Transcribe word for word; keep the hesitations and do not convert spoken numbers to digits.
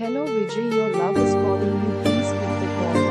Hello Vijay, your love is calling you, please pick the call.